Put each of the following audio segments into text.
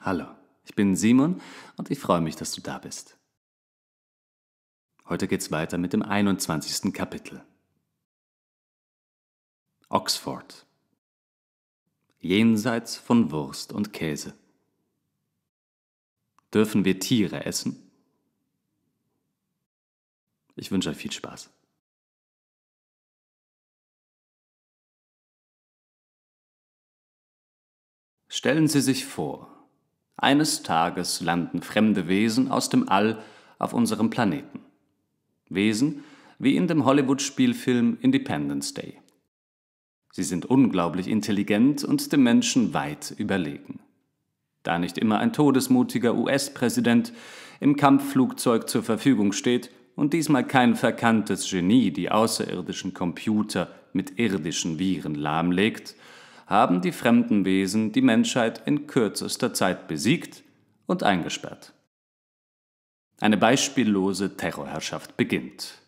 Hallo, ich bin Simon und ich freue mich, dass du da bist. Heute geht's weiter mit dem 21. Kapitel. Oxford. Jenseits von Wurst und Käse. Dürfen wir Tiere essen? Ich wünsche euch viel Spaß. Stellen Sie sich vor, eines Tages landen fremde Wesen aus dem All auf unserem Planeten. Wesen wie in dem Hollywood-Spielfilm Independence Day. Sie sind unglaublich intelligent und dem Menschen weit überlegen. Da nicht immer ein todesmutiger US-Präsident im Kampfflugzeug zur Verfügung steht und diesmal kein verkanntes Genie die außerirdischen Computer mit irdischen Viren lahmlegt, haben die fremden Wesen die Menschheit in kürzester Zeit besiegt und eingesperrt. Eine beispiellose Terrorherrschaft beginnt.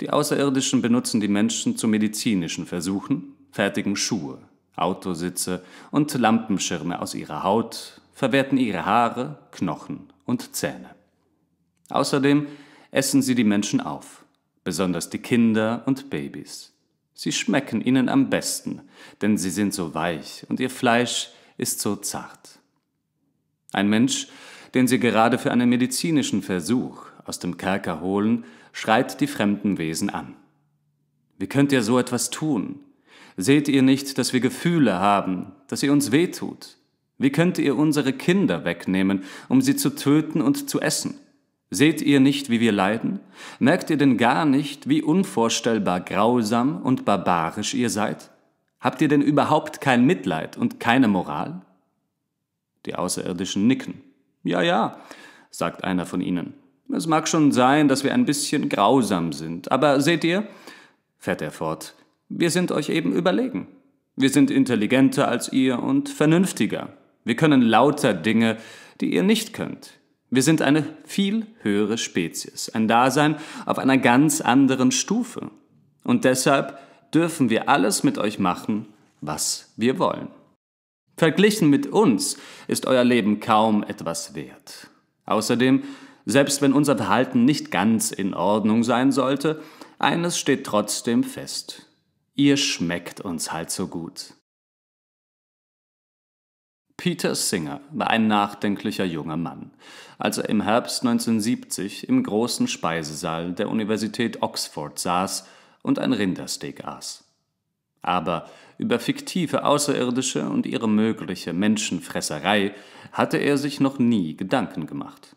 Die Außerirdischen benutzen die Menschen zu medizinischen Versuchen, fertigen Schuhe, Autositze und Lampenschirme aus ihrer Haut, verwerten ihre Haare, Knochen und Zähne. Außerdem essen sie die Menschen auf, besonders die Kinder und Babys. Sie schmecken ihnen am besten, denn sie sind so weich und ihr Fleisch ist so zart. Ein Mensch, den sie gerade für einen medizinischen Versuch aus dem Kerker holen, schreit die fremden Wesen an. Wie könnt ihr so etwas tun? Seht ihr nicht, dass wir Gefühle haben, dass ihr uns wehtut? Wie könnt ihr unsere Kinder wegnehmen, um sie zu töten und zu essen? Seht ihr nicht, wie wir leiden? Merkt ihr denn gar nicht, wie unvorstellbar grausam und barbarisch ihr seid? Habt ihr denn überhaupt kein Mitleid und keine Moral? Die Außerirdischen nicken. Ja, ja, sagt einer von ihnen. Es mag schon sein, dass wir ein bisschen grausam sind, aber seht ihr, fährt er fort, wir sind euch eben überlegen. Wir sind intelligenter als ihr und vernünftiger. Wir können lauter Dinge, die ihr nicht könnt. Wir sind eine viel höhere Spezies, ein Dasein auf einer ganz anderen Stufe. Und deshalb dürfen wir alles mit euch machen, was wir wollen. Verglichen mit uns ist euer Leben kaum etwas wert. Außerdem, selbst wenn unser Verhalten nicht ganz in Ordnung sein sollte, eines steht trotzdem fest. Ihr schmeckt uns halt so gut. Peter Singer war ein nachdenklicher junger Mann, als er im Herbst 1970 im großen Speisesaal der Universität Oxford saß und ein Rindersteak aß. Aber über fiktive Außerirdische und ihre mögliche Menschenfresserei hatte er sich noch nie Gedanken gemacht.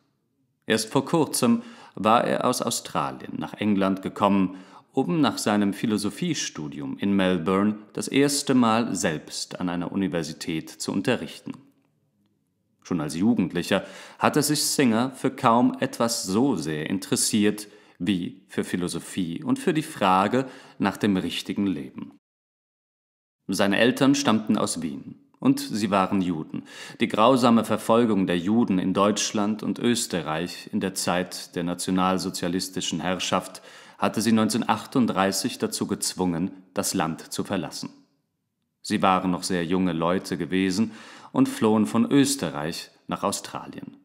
Erst vor kurzem war er aus Australien nach England gekommen, um nach seinem Philosophiestudium in Melbourne das erste Mal selbst an einer Universität zu unterrichten. Schon als Jugendlicher hatte sich Singer für kaum etwas so sehr interessiert wie für Philosophie und für die Frage nach dem richtigen Leben. Seine Eltern stammten aus Wien und sie waren Juden. Die grausame Verfolgung der Juden in Deutschland und Österreich in der Zeit der nationalsozialistischen Herrschaft hatte sie 1938 dazu gezwungen, das Land zu verlassen. Sie waren noch sehr junge Leute gewesen und flohen von Österreich nach Australien.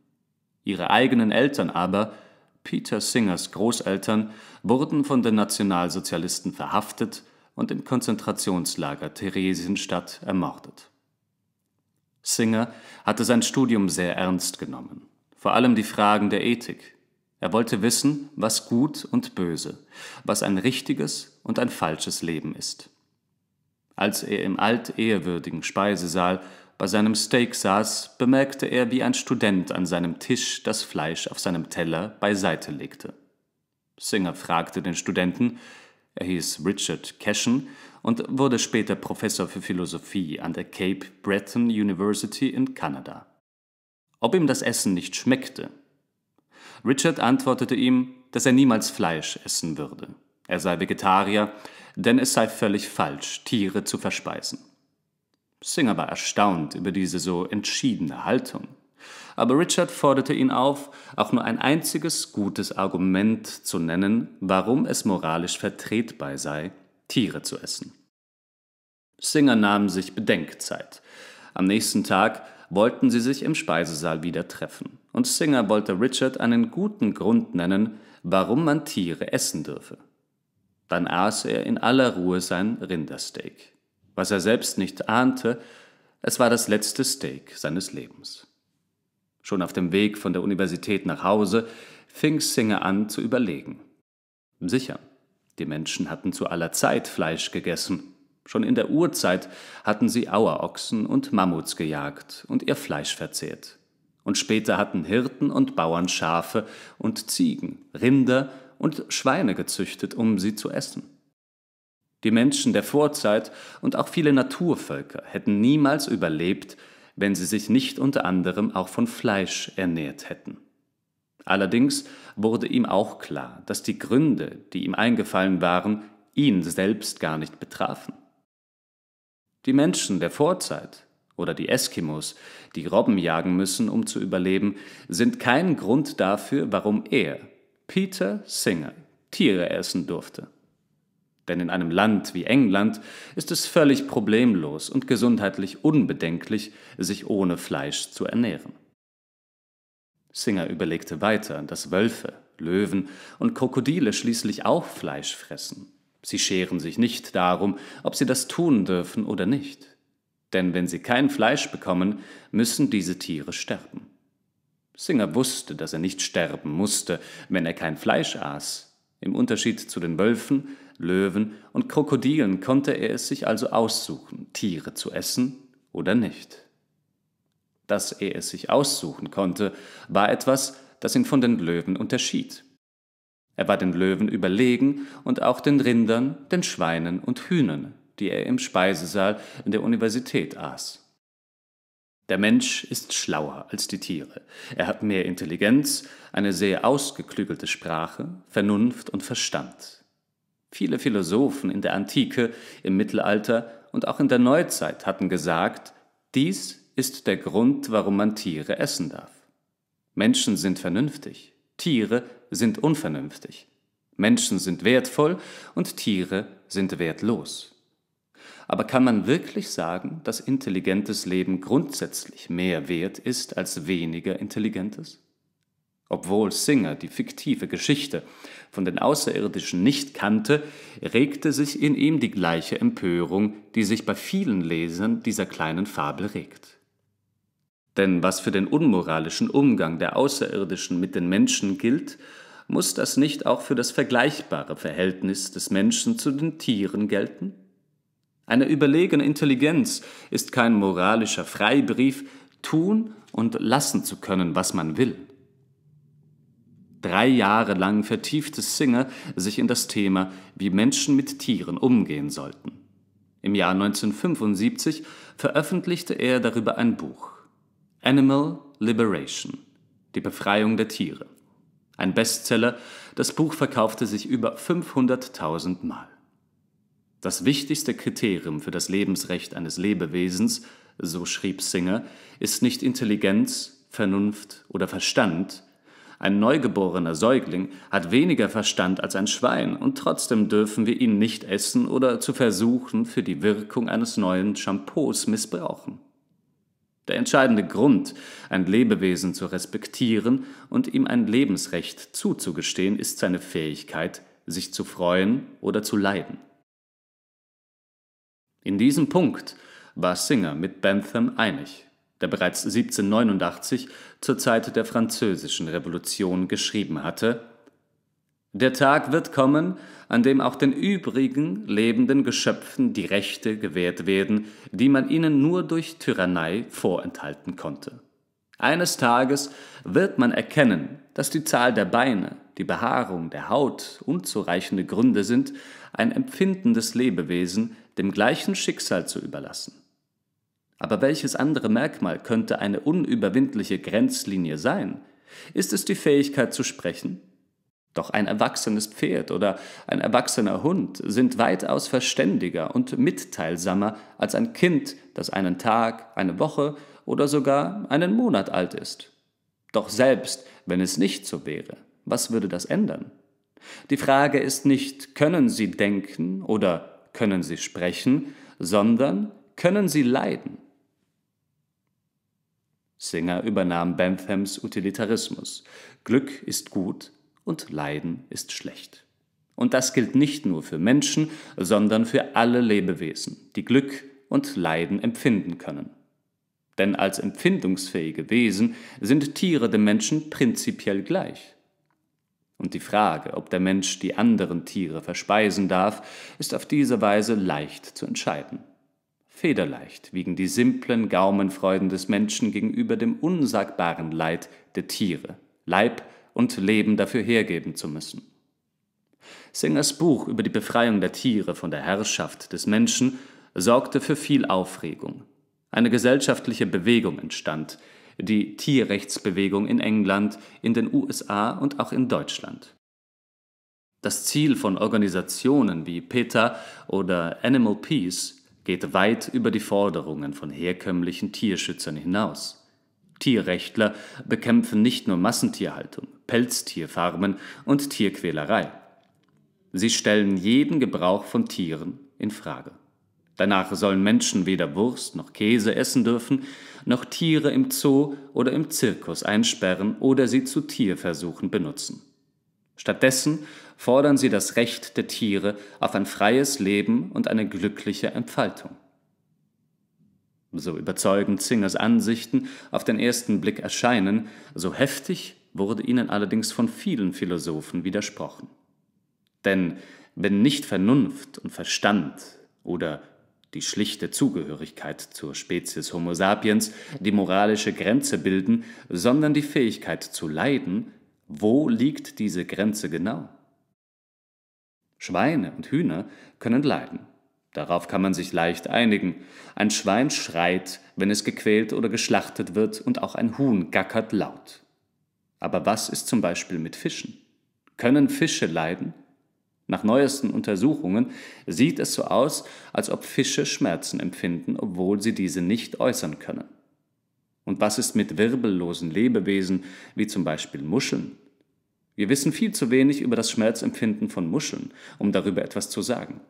Ihre eigenen Eltern aber, Peter Singers Großeltern, wurden von den Nationalsozialisten verhaftet und im Konzentrationslager Theresienstadt ermordet. Singer hatte sein Studium sehr ernst genommen, vor allem die Fragen der Ethik. Er wollte wissen, was gut und böse, was ein richtiges und ein falsches Leben ist. Als er im altehrwürdigen Speisesaal bei seinem Steak saß, bemerkte er, wie ein Student an seinem Tisch das Fleisch auf seinem Teller beiseite legte. Singer fragte den Studenten, er hieß Richard Cashen und wurde später Professor für Philosophie an der Cape Breton University in Kanada, ob ihm das Essen nicht schmeckte. Richard antwortete ihm, dass er niemals Fleisch essen würde. Er sei Vegetarier, denn es sei völlig falsch, Tiere zu verspeisen. Singer war erstaunt über diese so entschiedene Haltung. Aber Richard forderte ihn auf, auch nur ein einziges gutes Argument zu nennen, warum es moralisch vertretbar sei, Tiere zu essen. Singer nahm sich Bedenkzeit, Am nächsten Tag wollten sie sich im Speisesaal wieder treffen. Und Singer wollte Richard einen guten Grund nennen, warum man Tiere essen dürfe. Dann aß er in aller Ruhe sein Rindersteak. Was er selbst nicht ahnte, es war das letzte Steak seines Lebens. Schon auf dem Weg von der Universität nach Hause fing Singer an zu überlegen. Sicher, die Menschen hatten zu aller Zeit Fleisch gegessen. Schon in der Urzeit hatten sie Auerochsen und Mammuts gejagt und ihr Fleisch verzehrt. Und später hatten Hirten und Bauern Schafe und Ziegen, Rinder und Schweine gezüchtet, um sie zu essen. Die Menschen der Vorzeit und auch viele Naturvölker hätten niemals überlebt, wenn sie sich nicht unter anderem auch von Fleisch ernährt hätten. Allerdings wurde ihm auch klar, dass die Gründe, die ihm eingefallen waren, ihn selbst gar nicht betrafen. Die Menschen der Vorzeit oder die Eskimos, die Robben jagen müssen, um zu überleben, sind kein Grund dafür, warum er, Peter Singer, Tiere essen durfte. Denn in einem Land wie England ist es völlig problemlos und gesundheitlich unbedenklich, sich ohne Fleisch zu ernähren. Singer überlegte weiter, dass Wölfe, Löwen und Krokodile schließlich auch Fleisch fressen. Sie scheren sich nicht darum, ob sie das tun dürfen oder nicht. Denn wenn sie kein Fleisch bekommen, müssen diese Tiere sterben. Singer wusste, dass er nicht sterben musste, wenn er kein Fleisch aß. Im Unterschied zu den Wölfen, Löwen und Krokodilen konnte er es sich also aussuchen, Tiere zu essen oder nicht. Dass er es sich aussuchen konnte, war etwas, das ihn von den Löwen unterschied. Er war den Löwen überlegen und auch den Rindern, den Schweinen und Hühnern, die er im Speisesaal in der Universität aß. Der Mensch ist schlauer als die Tiere. Er hat mehr Intelligenz, eine sehr ausgeklügelte Sprache, Vernunft und Verstand. Viele Philosophen in der Antike, im Mittelalter und auch in der Neuzeit hatten gesagt, dies ist der Grund, warum man Tiere essen darf. Menschen sind vernünftig, Tiere sind unvernünftig. Menschen sind wertvoll und Tiere sind wertlos. Aber kann man wirklich sagen, dass intelligentes Leben grundsätzlich mehr wert ist als weniger intelligentes? Obwohl Singer die fiktive Geschichte von den Außerirdischen nicht kannte, regte sich in ihm die gleiche Empörung, die sich bei vielen Lesern dieser kleinen Fabel regt. Denn was für den unmoralischen Umgang der Außerirdischen mit den Menschen gilt, muss das nicht auch für das vergleichbare Verhältnis des Menschen zu den Tieren gelten? Eine überlegene Intelligenz ist kein moralischer Freibrief, tun und lassen zu können, was man will. 3 Jahre lang vertiefte Singer sich in das Thema, wie Menschen mit Tieren umgehen sollten. Im Jahr 1975 veröffentlichte er darüber ein Buch. Animal Liberation – Die Befreiung der Tiere. Ein Bestseller, das Buch verkaufte sich über 500.000 Mal. Das wichtigste Kriterium für das Lebensrecht eines Lebewesens, so schrieb Singer, ist nicht Intelligenz, Vernunft oder Verstand. Ein neugeborener Säugling hat weniger Verstand als ein Schwein und trotzdem dürfen wir ihn nicht essen oder zu versuchen, für die Wirkung eines neuen Shampoos missbrauchen. Der entscheidende Grund, ein Lebewesen zu respektieren und ihm ein Lebensrecht zuzugestehen, ist seine Fähigkeit, sich zu freuen oder zu leiden. In diesem Punkt war Singer mit Bentham einig, der bereits 1789 zur Zeit der Französischen Revolution geschrieben hatte: Der Tag wird kommen, an dem auch den übrigen lebenden Geschöpfen die Rechte gewährt werden, die man ihnen nur durch Tyrannei vorenthalten konnte. Eines Tages wird man erkennen, dass die Zahl der Beine, die Behaarung der Haut unzureichende Gründe sind, ein empfindendes Lebewesen dem gleichen Schicksal zu überlassen. Aber welches andere Merkmal könnte eine unüberwindliche Grenzlinie sein? Ist es die Fähigkeit zu sprechen? Doch ein erwachsenes Pferd oder ein erwachsener Hund sind weitaus verständiger und mitteilsamer als ein Kind, das einen Tag, eine Woche oder sogar einen Monat alt ist. Doch selbst wenn es nicht so wäre, was würde das ändern? Die Frage ist nicht, können sie denken oder können sie sprechen, sondern können sie leiden? Singer übernahm Benthams Utilitarismus. Glück ist gut und Leiden ist schlecht. Und das gilt nicht nur für Menschen, sondern für alle Lebewesen, die Glück und Leiden empfinden können. Denn als empfindungsfähige Wesen sind Tiere dem Menschen prinzipiell gleich. Und die Frage, ob der Mensch die anderen Tiere verspeisen darf, ist auf diese Weise leicht zu entscheiden. Federleicht wiegen die simplen Gaumenfreuden des Menschen gegenüber dem unsagbaren Leid der Tiere, Leib und Leben dafür hergeben zu müssen. Singers Buch über die Befreiung der Tiere von der Herrschaft des Menschen sorgte für viel Aufregung. Eine gesellschaftliche Bewegung entstand, die Tierrechtsbewegung in England, in den USA und auch in Deutschland. Das Ziel von Organisationen wie PETA oder Animal Peace geht weit über die Forderungen von herkömmlichen Tierschützern hinaus. Tierrechtler bekämpfen nicht nur Massentierhaltung, Pelztierfarmen und Tierquälerei. Sie stellen jeden Gebrauch von Tieren in Frage. Danach sollen Menschen weder Wurst noch Käse essen dürfen, noch Tiere im Zoo oder im Zirkus einsperren oder sie zu Tierversuchen benutzen. Stattdessen fordern sie das Recht der Tiere auf ein freies Leben und eine glückliche Entfaltung. So überzeugend Singers Ansichten auf den ersten Blick erscheinen, so heftig wurde ihnen allerdings von vielen Philosophen widersprochen. Denn wenn nicht Vernunft und Verstand oder die schlichte Zugehörigkeit zur Spezies Homo sapiens die moralische Grenze bilden, sondern die Fähigkeit zu leiden, wo liegt diese Grenze genau? Schweine und Hühner können leiden. Darauf kann man sich leicht einigen. Ein Schwein schreit, wenn es gequält oder geschlachtet wird, und auch ein Huhn gackert laut. Aber was ist zum Beispiel mit Fischen? Können Fische leiden? Nach neuesten Untersuchungen sieht es so aus, als ob Fische Schmerzen empfinden, obwohl sie diese nicht äußern können. Und was ist mit wirbellosen Lebewesen, wie zum Beispiel Muscheln? Wir wissen viel zu wenig über das Schmerzempfinden von Muscheln, um darüber etwas zu sagen.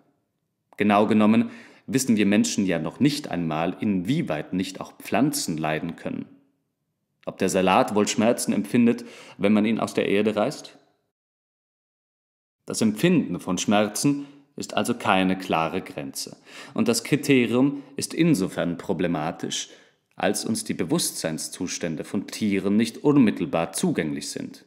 Genau genommen wissen wir Menschen ja noch nicht einmal, inwieweit nicht auch Pflanzen leiden können. Ob der Salat wohl Schmerzen empfindet, wenn man ihn aus der Erde reißt? Das Empfinden von Schmerzen ist also keine klare Grenze. Und das Kriterium ist insofern problematisch, als uns die Bewusstseinszustände von Tieren nicht unmittelbar zugänglich sind.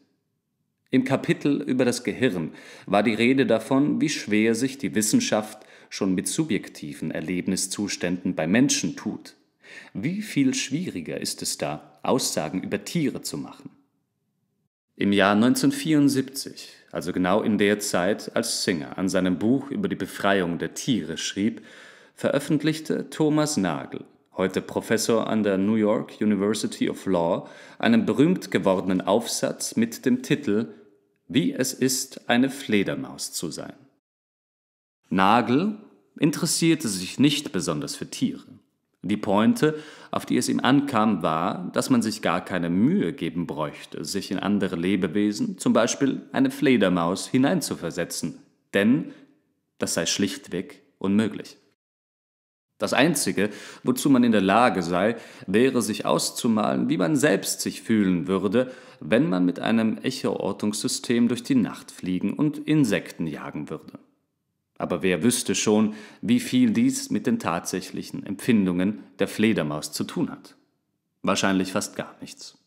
Im Kapitel über das Gehirn war die Rede davon, wie schwer sich die Wissenschaft schon mit subjektiven Erlebniszuständen bei Menschen tut. Wie viel schwieriger ist es da, Aussagen über Tiere zu machen? Im Jahr 1974, also genau in der Zeit, als Singer an seinem Buch über die Befreiung der Tiere schrieb, veröffentlichte Thomas Nagel, heute Professor an der New York University of Law, einen berühmt gewordenen Aufsatz mit dem Titel »Wie es ist, eine Fledermaus zu sein«. Nagel interessierte sich nicht besonders für Tiere. Die Pointe, auf die es ihm ankam, war, dass man sich gar keine Mühe geben bräuchte, sich in andere Lebewesen, zum Beispiel eine Fledermaus, hineinzuversetzen, denn das sei schlichtweg unmöglich. Das Einzige, wozu man in der Lage sei, wäre sich auszumalen, wie man selbst sich fühlen würde, wenn man mit einem Echoortungssystem durch die Nacht fliegen und Insekten jagen würde. Aber wer wüsste schon, wie viel dies mit den tatsächlichen Empfindungen der Fledermaus zu tun hat? Wahrscheinlich fast gar nichts.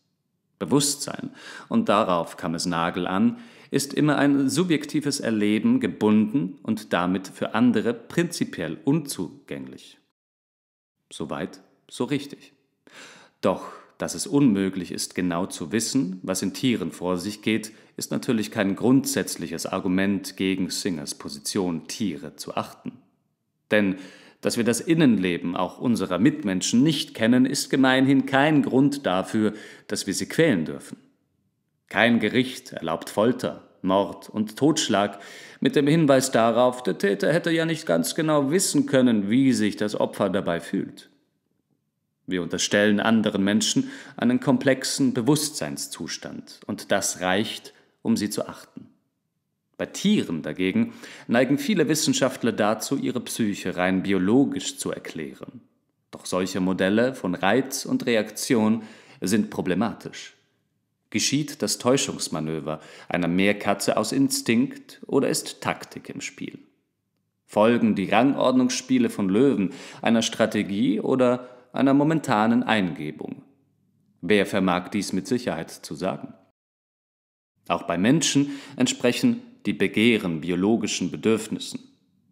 Bewusstsein, und darauf kam es Nagel an, ist immer ein subjektives Erleben gebunden und damit für andere prinzipiell unzugänglich. Soweit, so richtig. Doch, dass es unmöglich ist, genau zu wissen, was in Tieren vor sich geht, ist natürlich kein grundsätzliches Argument gegen Singers Position, Tiere zu achten. Denn dass wir das Innenleben auch unserer Mitmenschen nicht kennen, ist gemeinhin kein Grund dafür, dass wir sie quälen dürfen. Kein Gericht erlaubt Folter, Mord und Totschlag mit dem Hinweis darauf, der Täter hätte ja nicht ganz genau wissen können, wie sich das Opfer dabei fühlt. Wir unterstellen anderen Menschen einen komplexen Bewusstseinszustand, und das reicht, um sie zu achten. Bei Tieren dagegen neigen viele Wissenschaftler dazu, ihre Psyche rein biologisch zu erklären. Doch solche Modelle von Reiz und Reaktion sind problematisch. Geschieht das Täuschungsmanöver einer Meerkatze aus Instinkt oder ist Taktik im Spiel? Folgen die Rangordnungsspiele von Löwen einer Strategie oder einer momentanen Eingebung? Wer vermag dies mit Sicherheit zu sagen? Auch bei Menschen entsprechen die Begehren biologischen Bedürfnissen,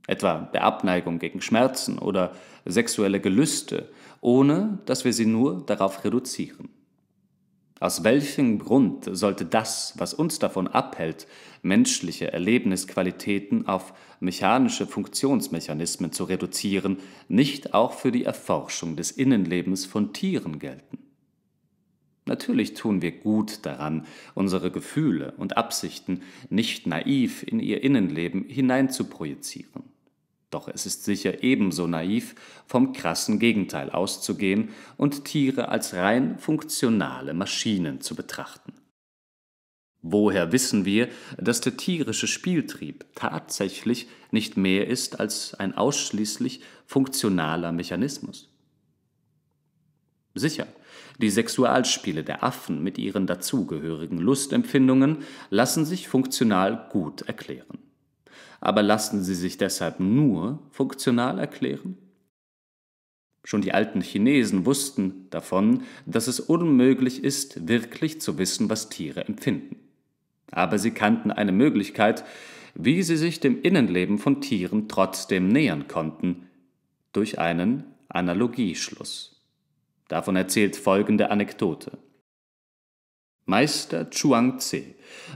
etwa der Abneigung gegen Schmerzen oder sexuelle Gelüste, ohne dass wir sie nur darauf reduzieren. Aus welchem Grund sollte das, was uns davon abhält, menschliche Erlebnisqualitäten auf mechanische Funktionsmechanismen zu reduzieren, nicht auch für die Erforschung des Innenlebens von Tieren gelten? Natürlich tun wir gut daran, unsere Gefühle und Absichten nicht naiv in ihr Innenleben hineinzuprojizieren. Doch es ist sicher ebenso naiv, vom krassen Gegenteil auszugehen und Tiere als rein funktionale Maschinen zu betrachten. Woher wissen wir, dass der tierische Spieltrieb tatsächlich nicht mehr ist als ein ausschließlich funktionaler Mechanismus? Sicher, die Sexualspiele der Affen mit ihren dazugehörigen Lustempfindungen lassen sich funktional gut erklären. Aber lassen sie sich deshalb nur funktional erklären? Schon die alten Chinesen wussten davon, dass es unmöglich ist, wirklich zu wissen, was Tiere empfinden. Aber sie kannten eine Möglichkeit, wie sie sich dem Innenleben von Tieren trotzdem nähern konnten, durch einen Analogieschluss. Davon erzählt folgende Anekdote. Meister Chuang Tse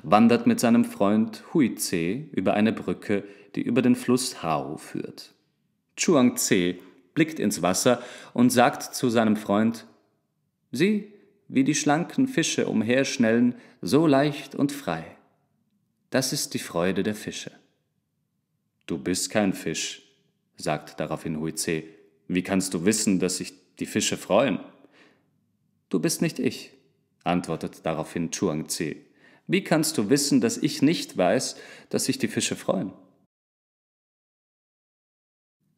wandert mit seinem Freund Hui Tse über eine Brücke, die über den Fluss Hao führt. Chuang Tse blickt ins Wasser und sagt zu seinem Freund: „Sieh, wie die schlanken Fische umherschnellen, so leicht und frei. Das ist die Freude der Fische.“ „Du bist kein Fisch“, sagt daraufhin Hui Tse. „Wie kannst du wissen, dass sich die Fische freuen?“ „Du bist nicht ich“, antwortet daraufhin Chuang Tse. „Wie kannst du wissen, dass ich nicht weiß, dass sich die Fische freuen?“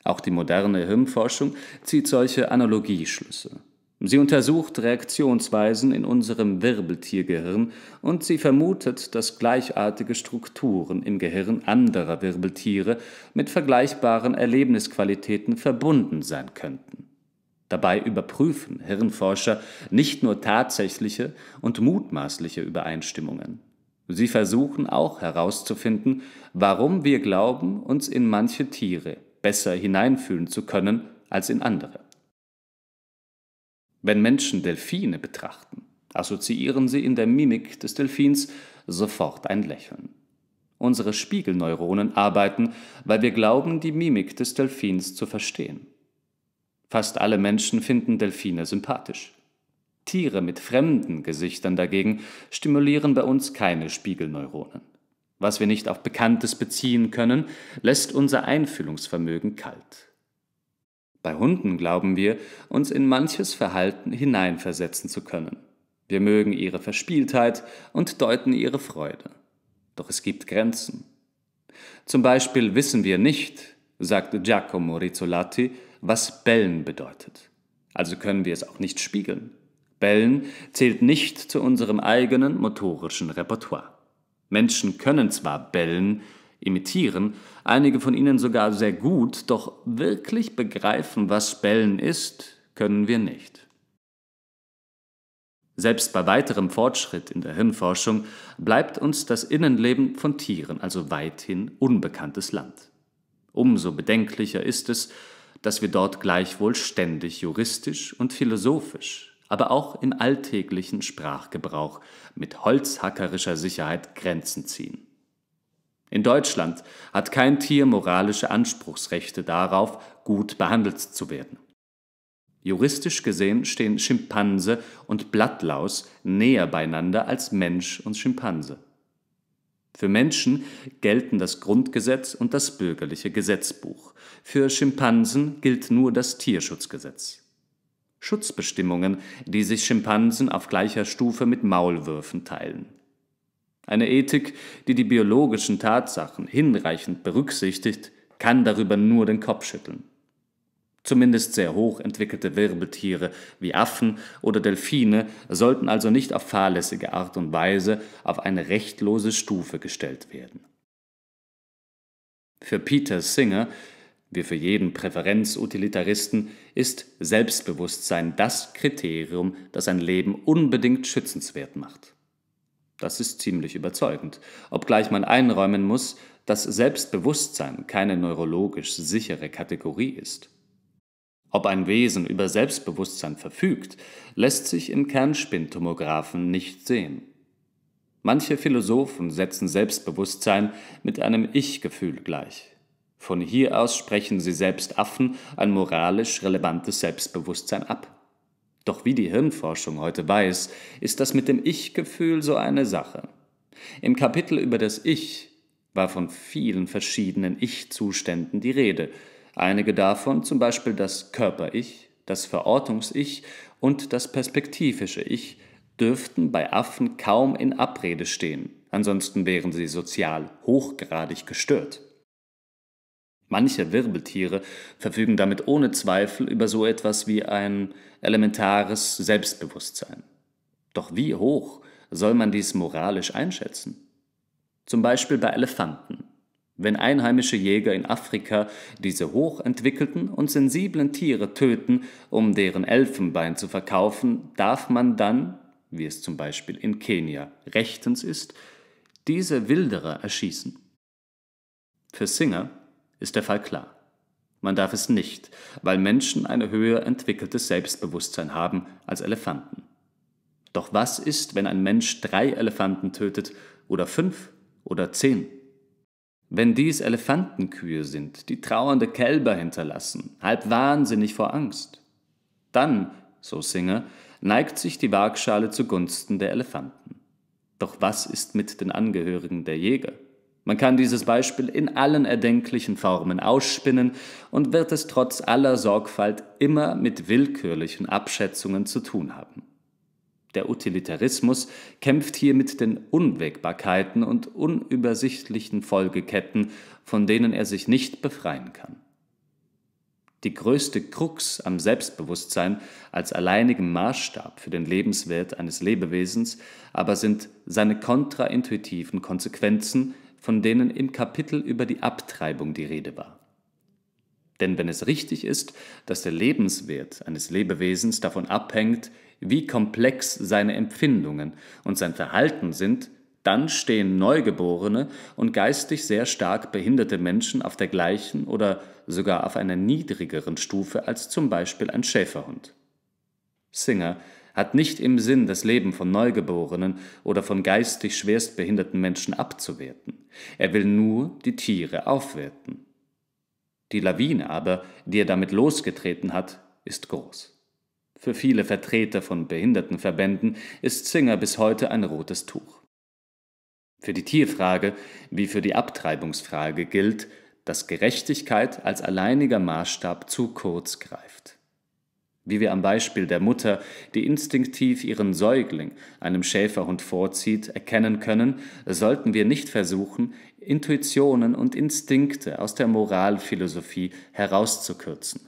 Auch die moderne Hirnforschung zieht solche Analogieschlüsse. Sie untersucht Reaktionsweisen in unserem Wirbeltiergehirn und sie vermutet, dass gleichartige Strukturen im Gehirn anderer Wirbeltiere mit vergleichbaren Erlebnisqualitäten verbunden sein könnten. Dabei überprüfen Hirnforscher nicht nur tatsächliche und mutmaßliche Übereinstimmungen. Sie versuchen auch herauszufinden, warum wir glauben, uns in manche Tiere besser hineinfühlen zu können als in andere. Wenn Menschen Delfine betrachten, assoziieren sie in der Mimik des Delfins sofort ein Lächeln. Unsere Spiegelneuronen arbeiten, weil wir glauben, die Mimik des Delfins zu verstehen. Fast alle Menschen finden Delfine sympathisch. Tiere mit fremden Gesichtern dagegen stimulieren bei uns keine Spiegelneuronen. Was wir nicht auf Bekanntes beziehen können, lässt unser Einfühlungsvermögen kalt. Bei Hunden glauben wir, uns in manches Verhalten hineinversetzen zu können. Wir mögen ihre Verspieltheit und deuten ihre Freude. Doch es gibt Grenzen. Zum Beispiel wissen wir nicht, sagte Giacomo Rizzolatti, was Bellen bedeutet. Also können wir es auch nicht spiegeln. Bellen zählt nicht zu unserem eigenen motorischen Repertoire. Menschen können zwar bellen, imitieren, einige von ihnen sogar sehr gut, doch wirklich begreifen, was Bellen ist, können wir nicht. Selbst bei weiterem Fortschritt in der Hirnforschung bleibt uns das Innenleben von Tieren also weithin unbekanntes Land. Umso bedenklicher ist es, dass wir dort gleichwohl ständig juristisch und philosophisch, aber auch im alltäglichen Sprachgebrauch mit holzhackerischer Sicherheit Grenzen ziehen. In Deutschland hat kein Tier moralische Anspruchsrechte darauf, gut behandelt zu werden. Juristisch gesehen stehen Schimpanse und Blattlaus näher beieinander als Mensch und Schimpanse. Für Menschen gelten das Grundgesetz und das bürgerliche Gesetzbuch. Für Schimpansen gilt nur das Tierschutzgesetz. Schutzbestimmungen, die sich Schimpansen auf gleicher Stufe mit Maulwürfen teilen. Eine Ethik, die die biologischen Tatsachen hinreichend berücksichtigt, kann darüber nur den Kopf schütteln. Zumindest sehr hoch entwickelte Wirbeltiere wie Affen oder Delfine sollten also nicht auf fahrlässige Art und Weise auf eine rechtlose Stufe gestellt werden. Für Peter Singer, wie für jeden Präferenzutilitaristen, ist Selbstbewusstsein das Kriterium, das ein Leben unbedingt schützenswert macht. Das ist ziemlich überzeugend, obgleich man einräumen muss, dass Selbstbewusstsein keine neurologisch sichere Kategorie ist. Ob ein Wesen über Selbstbewusstsein verfügt, lässt sich im Kernspintomographen nicht sehen. Manche Philosophen setzen Selbstbewusstsein mit einem Ich-Gefühl gleich. Von hier aus sprechen sie selbst Affen ein moralisch relevantes Selbstbewusstsein ab. Doch wie die Hirnforschung heute weiß, ist das mit dem Ich-Gefühl so eine Sache. Im Kapitel über das Ich war von vielen verschiedenen Ich-Zuständen die Rede. Einige davon, zum Beispiel das Körper-Ich, das Verortungs-Ich und das perspektivische Ich, dürften bei Affen kaum in Abrede stehen, ansonsten wären sie sozial hochgradig gestört. Manche Wirbeltiere verfügen damit ohne Zweifel über so etwas wie ein elementares Selbstbewusstsein. Doch wie hoch soll man dies moralisch einschätzen? Zum Beispiel bei Elefanten. Wenn einheimische Jäger in Afrika diese hochentwickelten und sensiblen Tiere töten, um deren Elfenbein zu verkaufen, darf man dann, wie es zum Beispiel in Kenia rechtens ist, diese Wilderer erschießen. Für Singer ist der Fall klar. Man darf es nicht, weil Menschen ein höher entwickeltes Selbstbewusstsein haben als Elefanten. Doch was ist, wenn ein Mensch 3 Elefanten tötet oder 5 oder 10? Wenn dies Elefantenkühe sind, die trauernde Kälber hinterlassen, halb wahnsinnig vor Angst, dann, so Singer, neigt sich die Waagschale zugunsten der Elefanten. Doch was ist mit den Angehörigen der Jäger? Man kann dieses Beispiel in allen erdenklichen Formen ausspinnen und wird es trotz aller Sorgfalt immer mit willkürlichen Abschätzungen zu tun haben. Der Utilitarismus kämpft hier mit den Unwägbarkeiten und unübersichtlichen Folgeketten, von denen er sich nicht befreien kann. Die größte Krux am Selbstbewusstsein als alleinigem Maßstab für den Lebenswert eines Lebewesens aber sind seine kontraintuitiven Konsequenzen, von denen im Kapitel über die Abtreibung die Rede war. Denn wenn es richtig ist, dass der Lebenswert eines Lebewesens davon abhängt, wie komplex seine Empfindungen und sein Verhalten sind, dann stehen neugeborene und geistig sehr stark behinderte Menschen auf der gleichen oder sogar auf einer niedrigeren Stufe als zum Beispiel ein Schäferhund. Singer hat nicht im Sinn, das Leben von Neugeborenen oder von geistig schwerstbehinderten Menschen abzuwerten. Er will nur die Tiere aufwerten. Die Lawine aber, die er damit losgetreten hat, ist groß. Für viele Vertreter von Behindertenverbänden ist Singer bis heute ein rotes Tuch. Für die Tierfrage wie für die Abtreibungsfrage gilt, dass Gerechtigkeit als alleiniger Maßstab zu kurz greift. Wie wir am Beispiel der Mutter, die instinktiv ihren Säugling einem Schäferhund vorzieht, erkennen können, sollten wir nicht versuchen, Intuitionen und Instinkte aus der Moralphilosophie herauszukürzen.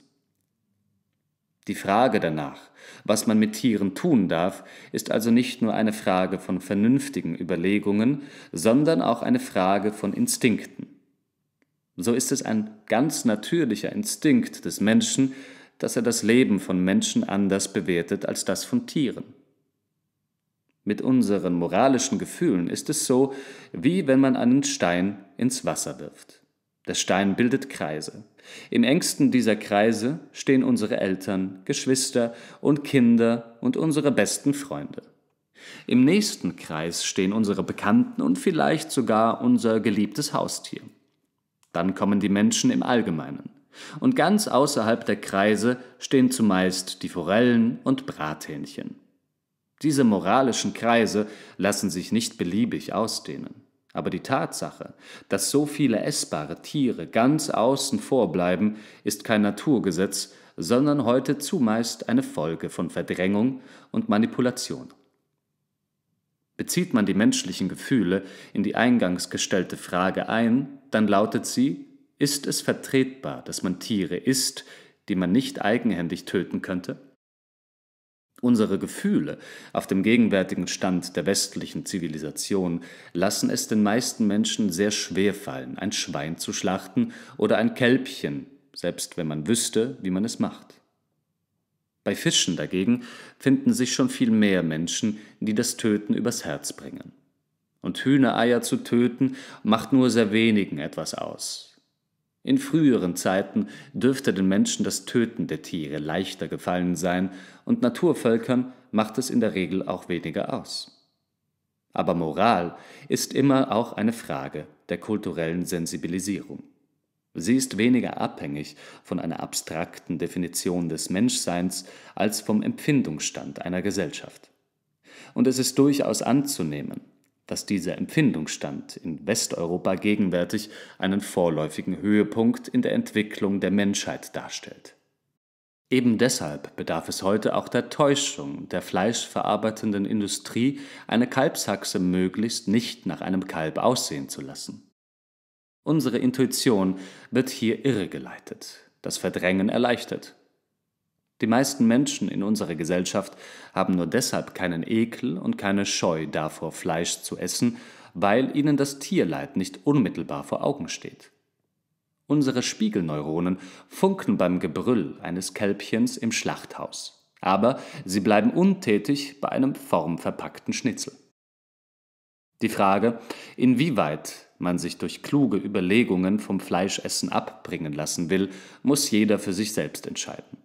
Die Frage danach, was man mit Tieren tun darf, ist also nicht nur eine Frage von vernünftigen Überlegungen, sondern auch eine Frage von Instinkten. So ist es ein ganz natürlicher Instinkt des Menschen, dass er das Leben von Menschen anders bewertet als das von Tieren. Mit unseren moralischen Gefühlen ist es so, wie wenn man einen Stein ins Wasser wirft. Der Stein bildet Kreise. Im engsten dieser Kreise stehen unsere Eltern, Geschwister und Kinder und unsere besten Freunde. Im nächsten Kreis stehen unsere Bekannten und vielleicht sogar unser geliebtes Haustier. Dann kommen die Menschen im Allgemeinen. Und ganz außerhalb der Kreise stehen zumeist die Forellen und Brathähnchen. Diese moralischen Kreise lassen sich nicht beliebig ausdehnen. Aber die Tatsache, dass so viele essbare Tiere ganz außen vor bleiben, ist kein Naturgesetz, sondern heute zumeist eine Folge von Verdrängung und Manipulation. Bezieht man die menschlichen Gefühle in die eingangs gestellte Frage ein, dann lautet sie: Ist es vertretbar, dass man Tiere isst, die man nicht eigenhändig töten könnte? Unsere Gefühle auf dem gegenwärtigen Stand der westlichen Zivilisation lassen es den meisten Menschen sehr schwer fallen, ein Schwein zu schlachten oder ein Kälbchen, selbst wenn man wüsste, wie man es macht. Bei Fischen dagegen finden sich schon viel mehr Menschen, die das Töten übers Herz bringen. Und Hühnereier zu töten, macht nur sehr wenigen etwas aus. In früheren Zeiten dürfte den Menschen das Töten der Tiere leichter gefallen sein und Naturvölkern macht es in der Regel auch weniger aus. Aber Moral ist immer auch eine Frage der kulturellen Sensibilisierung. Sie ist weniger abhängig von einer abstrakten Definition des Menschseins als vom Empfindungsstand einer Gesellschaft. Und es ist durchaus anzunehmen, dass dieser Empfindungsstand in Westeuropa gegenwärtig einen vorläufigen Höhepunkt in der Entwicklung der Menschheit darstellt. Eben deshalb bedarf es heute auch der Täuschung der fleischverarbeitenden Industrie, eine Kalbshaxe möglichst nicht nach einem Kalb aussehen zu lassen. Unsere Intuition wird hier irregeleitet, das Verdrängen erleichtert. Die meisten Menschen in unserer Gesellschaft haben nur deshalb keinen Ekel und keine Scheu davor, Fleisch zu essen, weil ihnen das Tierleid nicht unmittelbar vor Augen steht. Unsere Spiegelneuronen funken beim Gebrüll eines Kälbchens im Schlachthaus, aber sie bleiben untätig bei einem formverpackten Schnitzel. Die Frage, inwieweit man sich durch kluge Überlegungen vom Fleischessen abbringen lassen will, muss jeder für sich selbst entscheiden.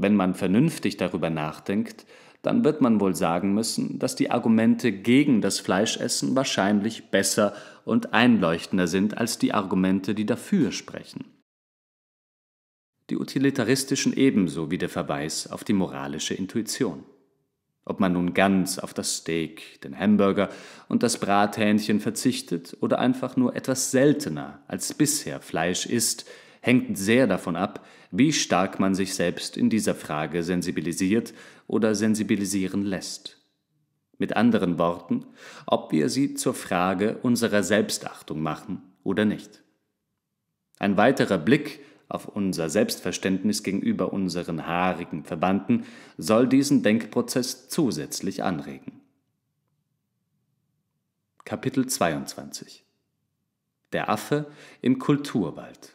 Wenn man vernünftig darüber nachdenkt, dann wird man wohl sagen müssen, dass die Argumente gegen das Fleischessen wahrscheinlich besser und einleuchtender sind als die Argumente, die dafür sprechen. Die utilitaristischen ebenso wie der Verweis auf die moralische Intuition. Ob man nun ganz auf das Steak, den Hamburger und das Brathähnchen verzichtet oder einfach nur etwas seltener als bisher Fleisch isst, hängt sehr davon ab, wie stark man sich selbst in dieser Frage sensibilisiert oder sensibilisieren lässt. Mit anderen Worten, ob wir sie zur Frage unserer Selbstachtung machen oder nicht. Ein weiterer Blick auf unser Selbstverständnis gegenüber unseren haarigen Verwandten soll diesen Denkprozess zusätzlich anregen. Kapitel 22: Der Affe im Kulturwald.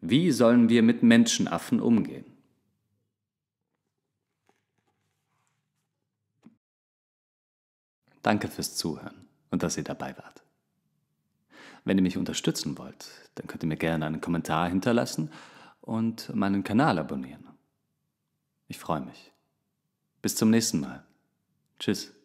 Wie sollen wir mit Menschenaffen umgehen? Danke fürs Zuhören und dass ihr dabei wart. Wenn ihr mich unterstützen wollt, dann könnt ihr mir gerne einen Kommentar hinterlassen und meinen Kanal abonnieren. Ich freue mich. Bis zum nächsten Mal. Tschüss.